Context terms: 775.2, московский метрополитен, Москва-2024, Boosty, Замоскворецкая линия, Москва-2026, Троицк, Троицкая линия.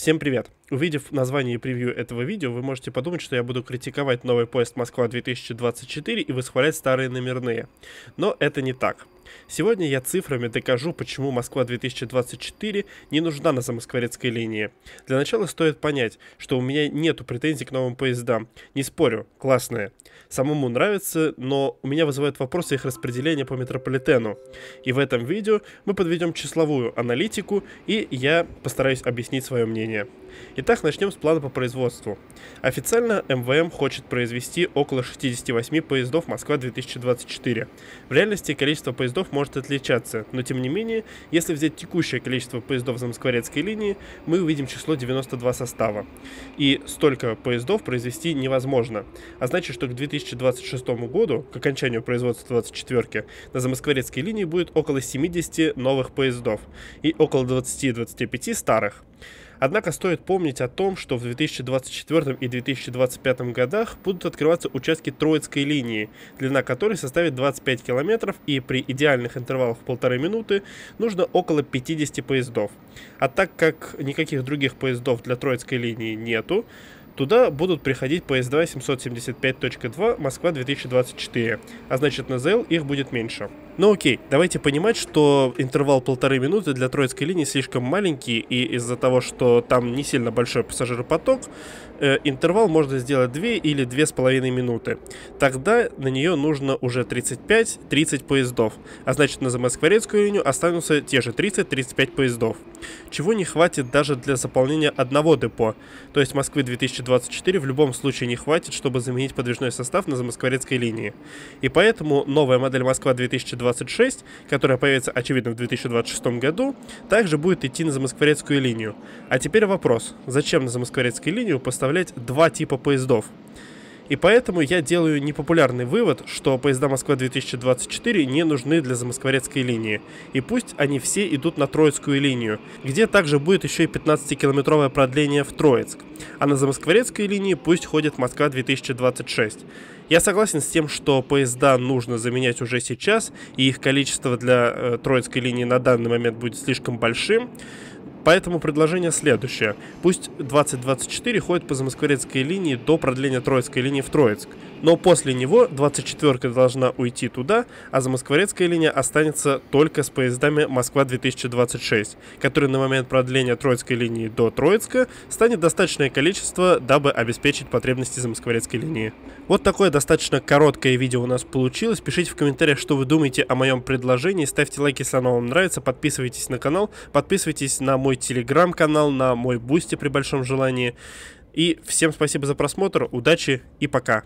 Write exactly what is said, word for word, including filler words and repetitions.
Всем привет! Увидев название и превью этого видео, вы можете подумать, что я буду критиковать новый поезд Москва две тысячи двадцать четыре и восхвалять старые номерные. Но это не так. Сегодня я цифрами докажу, почему Москва две тысячи двадцать четыре не нужна на Замоскворецкой линии. Для начала стоит понять, что у меня нету претензий к новым поездам. Не спорю, классные. Самому нравится, но у меня вызывают вопросы их распределения по метрополитену. И в этом видео мы подведем числовую аналитику, и я постараюсь объяснить свое мнение. Итак, начнем с плана по производству. Официально эм вэ эм хочет произвести около шестидесяти восьми поездов Москва две тысячи двадцать четыре. В реальности количество поездов может отличаться, но тем не менее, если взять текущее количество поездов Замоскворецкой линии, мы увидим число девяносто два состава. И столько поездов произвести невозможно. А значит, что к две тысячи двадцать шестому году, к окончанию производства двадцать четвёрки, на Замоскворецкой линии будет около семидесяти новых поездов и около двадцати-двадцати пяти старых. Однако стоит помнить о том, что в две тысячи двадцать четвёртом и две тысячи двадцать пятом годах будут открываться участки Троицкой линии, длина которой составит двадцать пять километров, и при идеальных интервалах в полторы минуты нужно около пятидесяти поездов. А так как никаких других поездов для Троицкой линии нету, туда будут приходить поезда семьсот семьдесят пять точка два Москва две тысячи двадцать четыре, а значит на зэ эл их будет меньше. Но окей, давайте понимать, что интервал полторы минуты для Троицкой линии слишком маленький, и из-за того, что там не сильно большой пассажиропоток, э, интервал можно сделать две или две с половиной минуты. Тогда на нее нужно уже тридцать пять-тридцать поездов, а значит на Замоскворецкую линию останутся те же тридцать-тридцать пять поездов, чего не хватит даже для заполнения одного депо, то есть Москвы две тысячи двадцать четыре в любом случае не хватит, чтобы заменить подвижной состав на Замоскворецкой линии. И поэтому новая модель Москва две тысячи двадцать шесть, которая появится очевидно в две тысячи двадцать шестом году, также будет идти на Замоскворецкую линию. А теперь вопрос, зачем на Замоскворецкую линию поставлять два типа поездов? И поэтому я делаю непопулярный вывод, что поезда Москва две тысячи двадцать четыре не нужны для Замоскворецкой линии. И пусть они все идут на Троицкую линию, где также будет еще и пятнадцатикилометровое продление в Троицк. А на Замоскворецкой линии пусть ходит Москва две тысячи двадцать шесть. Я согласен с тем, что поезда нужно заменять уже сейчас, и их количество для э, Троицкой линии на данный момент будет слишком большим. Поэтому предложение следующее. Пусть двадцать двадцать четыре ходит по Замоскворецкой линии до продления Троицкой линии в Троицк. Но после него двадцать четвёрка должна уйти туда, а Замоскворецкая линия останется только с поездами Москва две тысячи двадцать шесть, которые на момент продления Троицкой линии до Троицка станет достаточное количество, дабы обеспечить потребности Замоскворецкой линии. Вот такое достаточно короткое видео у нас получилось. Пишите в комментариях, что вы думаете о моем предложении. Ставьте лайки, если оно вам нравится. Подписывайтесь на канал. Подписывайтесь на мой мой телеграм-канал, на мой бусти при большом желании. И всем спасибо за просмотр, удачи и пока!